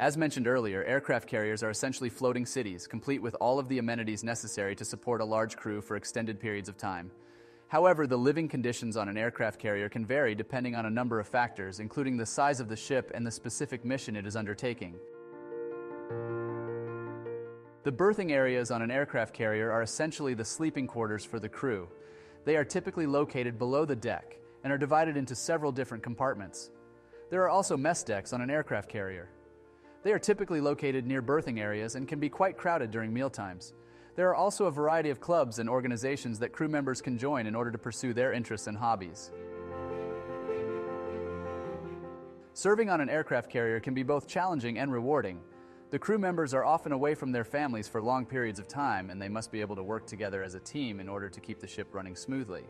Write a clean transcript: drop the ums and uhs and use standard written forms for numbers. As mentioned earlier, aircraft carriers are essentially floating cities, complete with all of the amenities necessary to support a large crew for extended periods of time. However, the living conditions on an aircraft carrier can vary depending on a number of factors, including the size of the ship and the specific mission it is undertaking. The berthing areas on an aircraft carrier are essentially the sleeping quarters for the crew. They are typically located below the deck and are divided into several different compartments. There are also mess decks on an aircraft carrier. They are typically located near berthing areas and can be quite crowded during mealtimes. There are also a variety of clubs and organizations that crew members can join in order to pursue their interests and hobbies. Serving on an aircraft carrier can be both challenging and rewarding. The crew members are often away from their families for long periods of time, and they must be able to work together as a team in order to keep the ship running smoothly.